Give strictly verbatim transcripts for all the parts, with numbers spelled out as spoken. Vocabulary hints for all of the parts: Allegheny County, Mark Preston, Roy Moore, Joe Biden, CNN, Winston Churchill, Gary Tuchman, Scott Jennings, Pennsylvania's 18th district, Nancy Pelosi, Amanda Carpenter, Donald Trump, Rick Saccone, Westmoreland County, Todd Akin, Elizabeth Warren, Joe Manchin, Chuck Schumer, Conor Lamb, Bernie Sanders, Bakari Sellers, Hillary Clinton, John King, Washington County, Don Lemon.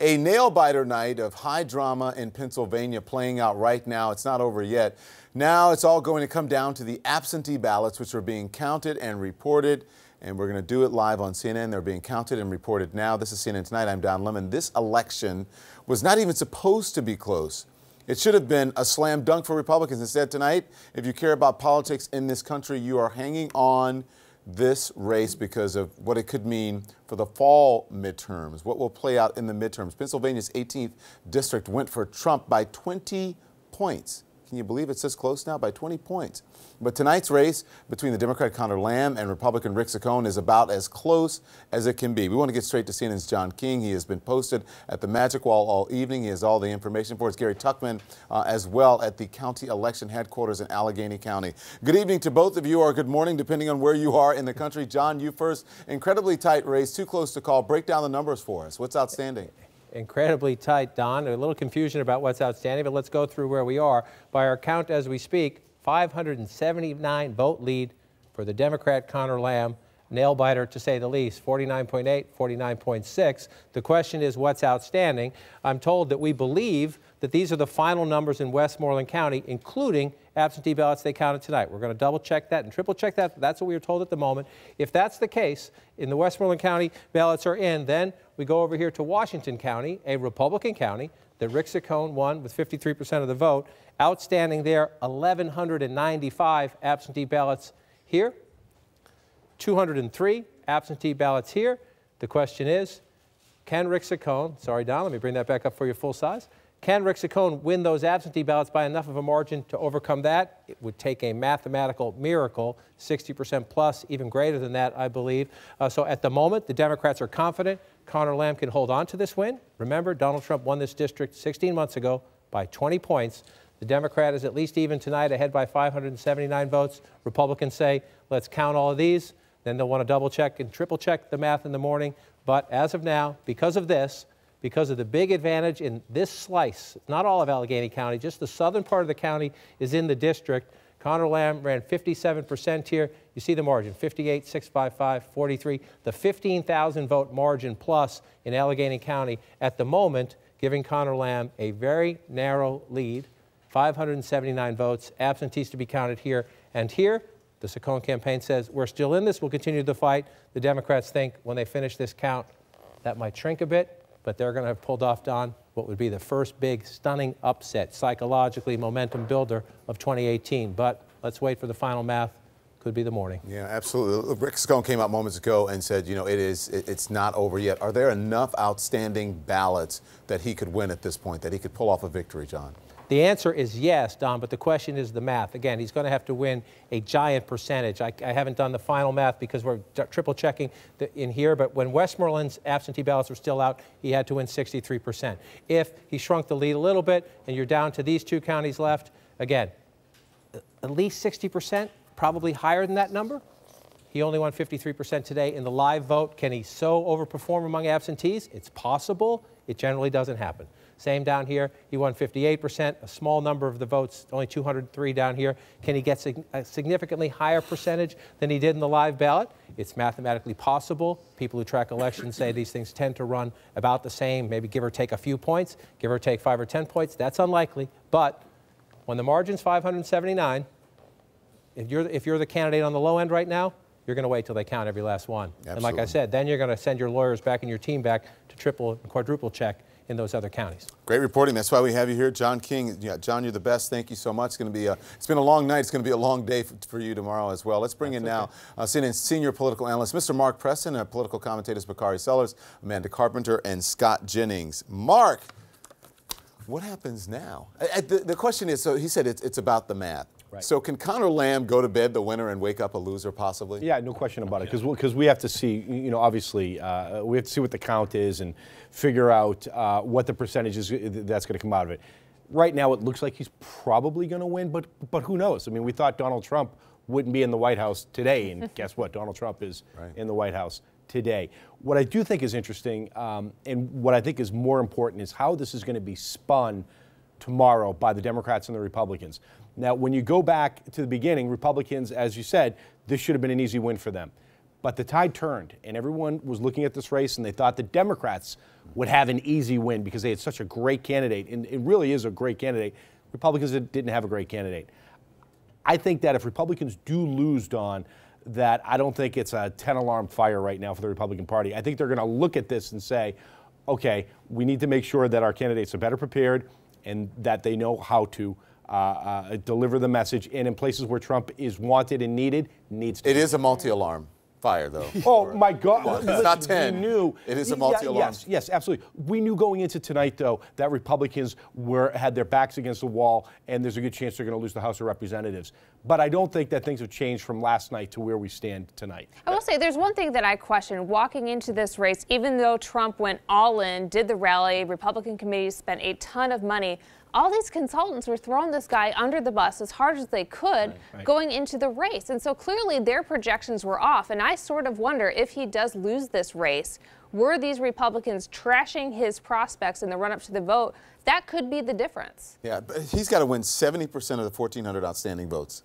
A nail-biter night of high drama in Pennsylvania playing out right now. It's not over yet. Now it's all going to come down to the absentee ballots, which are being counted and reported. And we're going to do it live on C N N. They're being counted and reported now. This is C N N Tonight. I'm Don Lemon. This election was not even supposed to be close. It should have been a slam dunk for Republicans. Instead, tonight, if you care about politics in this country, you are hanging on this race because of what it could mean for the fall midterms, what will play out in the midterms. Pennsylvania's eighteenth district went for Trump by twenty points. Can you believe it's this close now? By twenty points. But tonight's race between the Democrat Conor Lamb and Republican Rick Saccone is about as close as it can be. We want to get straight to C N N's John King. He has been posted at the Magic Wall all evening. He has all the information for us. Gary Tuchman uh, as well at the county election headquarters in Allegheny County. Good evening to both of you, or good morning, depending on where you are in the country. John, you first. Incredibly tight race, too close to call. Break down the numbers for us. What's outstanding? Incredibly tight, Don. A little confusion about what's outstanding, but let's go through where we are. By our count as we speak, five hundred seventy-nine vote lead for the Democrat Conor Lamb. Nail-biter, to say the least, forty-nine point eight, forty-nine point six. The question is, what's outstanding? I'm told that we believe that these are the final numbers in Westmoreland County, including absentee ballots they counted tonight. We're going to double-check that and triple-check that. That's what we were told at the moment. If that's the case, in the Westmoreland County ballots are in, then we go over here to Washington County, a Republican county that Rick Saccone won with fifty-three percent of the vote. Outstanding there, one thousand one hundred ninety-five absentee ballots here, two hundred three absentee ballots here. The question is, can Rick Saccone, sorry Don, let me bring that back up for your full size, can Rick Saccone win those absentee ballots by enough of a margin to overcome that? It would take a mathematical miracle, sixty percent plus, even greater than that, I believe. Uh, so at the moment, the Democrats are confident Conor Lamb can hold on to this win. Remember, Donald Trump won this district sixteen months ago by twenty points. The Democrat is at least even tonight, ahead by five hundred seventy-nine votes. Republicans say, let's count all of these. Then they'll want to double check and triple check the math in the morning. But as of now, because of this, because of the big advantage in this slice, not all of Allegheny County, just the southern part of the county is in the district. Conor Lamb ran fifty-seven percent here. You see the margin, fifty-eight, six fifty-five, forty-three. The fifteen thousand vote margin plus in Allegheny County at the moment, giving Conor Lamb a very narrow lead. five hundred seventy-nine votes, absentees to be counted here and here. The Saccone campaign says, we're still in this, we'll continue the fight. The Democrats think when they finish this count, that might shrink a bit, but they're going to have pulled off, Don, what would be the first big stunning upset, psychologically momentum builder of twenty eighteen. But let's wait for the final math. Could be the morning. Yeah, absolutely. Rick Saccone came out moments ago and said, you know, it is, it, it's not over yet. Are there enough outstanding ballots that he could win at this point, that he could pull off a victory, John? The answer is yes, Don, but the question is the math. Again, he's going to have to win a giant percentage. I, I haven't done the final math because we're triple-checking in here, but when Westmoreland's absentee ballots were still out, he had to win sixty-three percent. If he shrunk the lead a little bit and you're down to these two counties left, again, at least sixty percent, probably higher than that number. He only won fifty-three percent today in the live vote. Can he so overperform among absentees? It's possible. It generally doesn't happen. Same down here. He won fifty-eight percent, a small number of the votes, only two hundred three down here. Can he get sig- a significantly higher percentage than he did in the live ballot? It's mathematically possible. People who track elections say these things tend to run about the same, maybe give or take a few points, give or take five or ten points. That's unlikely. But when the margin's five hundred seventy-nine, if you're, if you're the candidate on the low end right now, you're going to wait till they count every last one. Absolutely. And like I said, then you're going to send your lawyers back and your team back to triple and quadruple check in those other counties. Great reporting. That's why we have you here, John King. Yeah, John, you're the best. Thank you so much. It's going to be a, it's been a long night. It's going to be a long day for, for you tomorrow as well. Let's bring That's in okay. now uh, C N N senior political analyst, Mister Mark Preston, and political commentators Bakari Sellers, Amanda Carpenter, and Scott Jennings. Mark, what happens now? Uh, the, the question is, so he said it's, it's about the math. Right. So can Conor Lamb go to bed the winner and wake up a loser possibly? Yeah, no question about it, because because we have to see, you know, obviously uh, we have to see what the count is and figure out uh, what the percentage is that's going to come out of it. Right now it looks like he's probably going to win, but but who knows? I mean, we thought Donald Trump wouldn't be in the White House today, and guess what? Donald Trump is right in the White House today. What I do think is interesting, um, and what I think is more important, is how this is going to be spun tomorrow by the Democrats and the Republicans. Now, when you go back to the beginning, Republicans, as you said, this should have been an easy win for them. But the tide turned, and everyone was looking at this race, and they thought the Democrats would have an easy win because they had such a great candidate, and it really is a great candidate. Republicans didn't have a great candidate. I think that if Republicans do lose, Don, that I don't think it's a ten-alarm fire right now for the Republican Party. I think they're going to look at this and say, okay, we need to make sure that our candidates are better prepared and that they know how to uh, uh, deliver the message. And in places where Trump is wanted and needed, needs to. It is a multi-alarm fire, though. Oh, my God. Well, it's listen, not ten. We knew. It is a multi-alarm. Yeah, yes, yes, absolutely. We knew going into tonight, though, that Republicans were had their backs against the wall, and there's a good chance they're going to lose the House of Representatives. But I don't think that things have changed from last night to where we stand tonight. I will say there's one thing that I question. Walking into this race, even though Trump went all in, did the rally, Republican committees spent a ton of money, all these consultants were throwing this guy under the bus as hard as they could right, right. going into the race. And so clearly their projections were off. And I sort of wonder if he does lose this race, were these Republicans trashing his prospects in the run-up to the vote? That could be the difference. Yeah, but he's got to win seventy percent of the fourteen hundred outstanding votes.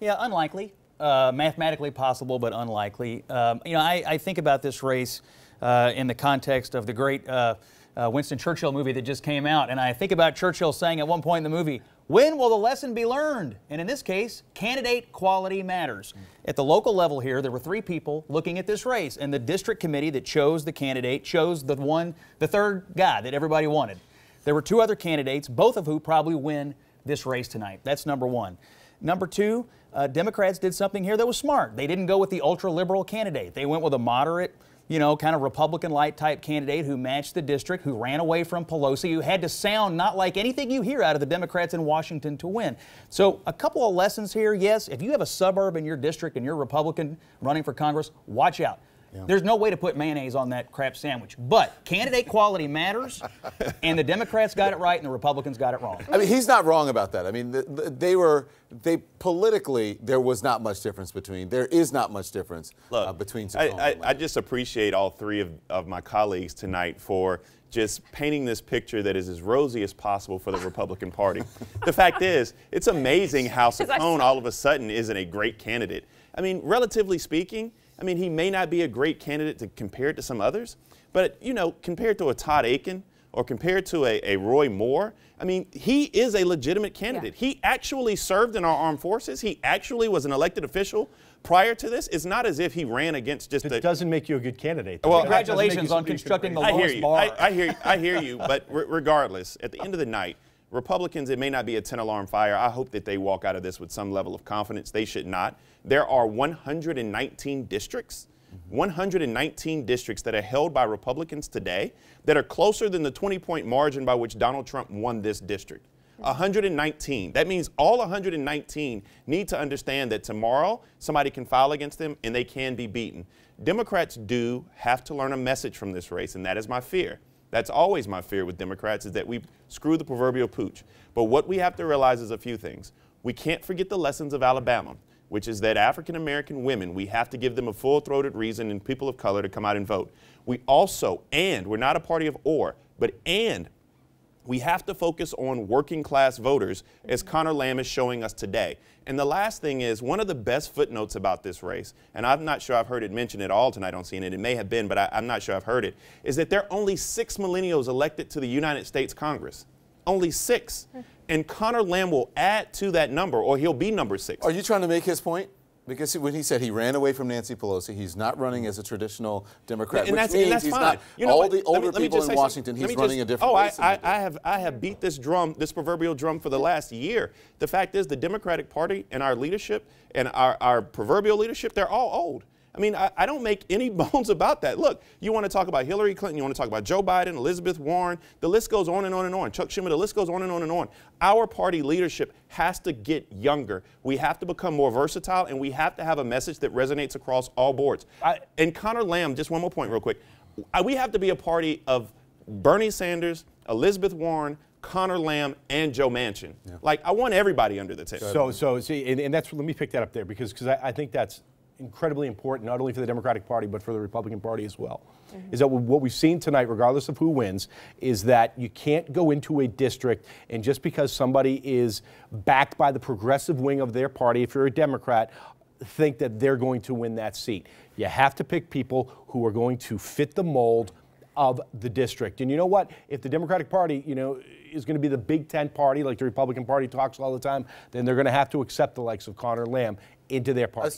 Yeah, unlikely. Uh, mathematically possible, but unlikely. Um, you know, I, I think about this race uh, in the context of the great uh, uh, Winston Churchill movie that just came out, and I think about Churchill saying at one point in the movie, when will the lesson be learned? And in this case, candidate quality matters. At the local level here, there were three people looking at this race, and the district committee that chose the candidate chose the one, the third guy that everybody wanted. There were two other candidates, both of who probably win this race tonight. That's number one. Number two, uh, Democrats did something here that was smart. They didn't go with the ultra-liberal candidate. They went with a moderate, you know, kind of Republican-light type candidate who matched the district, who ran away from Pelosi, who had to sound not like anything you hear out of the Democrats in Washington to win. So a couple of lessons here. Yes, if you have a suburb in your district and you're Republican running for Congress, watch out. Yeah. There's no way to put mayonnaise on that crap sandwich. But candidate quality matters, and the Democrats got it right and the Republicans got it wrong. I mean, he's not wrong about that. I mean, the, the, they were, they politically, there was not much difference between, there is not much difference Look, uh, between. I, I, I just appreciate all three of, of my colleagues tonight for just painting this picture that is as rosy as possible for the Republican Party. The fact is, it's amazing how Saccone all of a sudden isn't a great candidate. I mean, relatively speaking, I mean, he may not be a great candidate to compare it to some others, but, you know, compared to a Todd Akin or compared to a, a Roy Moore, I mean, he is a legitimate candidate. Yeah. He actually served in our armed forces. He actually was an elected official prior to this. It's not as if he ran against just it a... It doesn't make you a good candidate. Well, congratulations on constructing the lowest bar. I, I, hear you, I hear you, but re regardless, at the end of the night, Republicans, it may not be a ten-alarm fire. I hope that they walk out of this with some level of confidence. They should not. There are one hundred nineteen districts, one hundred nineteen districts that are held by Republicans today that are closer than the twenty-point margin by which Donald Trump won this district. one hundred nineteen. That means all one hundred nineteen need to understand that tomorrow somebody can file against them and they can be beaten. Democrats do have to learn a message from this race, and that is my fear. That's always my fear with Democrats, is that we screw the proverbial pooch. But what we have to realize is a few things. We can't forget the lessons of Alabama, which is that African-American women, we have to give them a full-throated reason and people of color to come out and vote. We also, and we're not a party of or, but and we have to focus on working-class voters, as Conor Lamb is showing us today. And the last thing is, one of the best footnotes about this race, and I'm not sure I've heard it mentioned at all tonight on C N N, it may have been, but I, I'm not sure I've heard it, is that there are only six millennials elected to the United States Congress. Only six. And Conor Lamb will add to that number, or he'll be number six. Are you trying to make his point? Because when he said he ran away from Nancy Pelosi, he's not running as a traditional Democrat, and which that's, means and that's he's fine. Not. You know all what? The older let me, people let me in Washington, he's just, running a different. Oh, I, I, I have I have beat this drum, this proverbial drum, for the last year. The fact is, the Democratic Party and our leadership and our our proverbial leadership, they're all old. I mean, I, I don't make any bones about that. Look, you want to talk about Hillary Clinton, you want to talk about Joe Biden, Elizabeth Warren, the list goes on and on and on. Chuck Schumer, the list goes on and on and on. Our party leadership has to get younger. We have to become more versatile, and we have to have a message that resonates across all boards. I, and Conor Lamb, just one more point real quick. I, we have to be a party of Bernie Sanders, Elizabeth Warren, Conor Lamb, and Joe Manchin. Yeah. Like, I want everybody under the table. So, so see, and, and that's, let me pick that up there, because because I, I think that's incredibly important, not only for the Democratic Party, but for the Republican Party as well. Mm-hmm. Is that what we've seen tonight, regardless of who wins, is that you can't go into a district and just because somebody is backed by the progressive wing of their party, if you're a Democrat, think that they're going to win that seat. You have to pick people who are going to fit the mold of the district. And you know what? If the Democratic Party, you know, is going to be the big tent party, like the Republican Party talks all the time, then they're going to have to accept the likes of Conor Lamb into their party.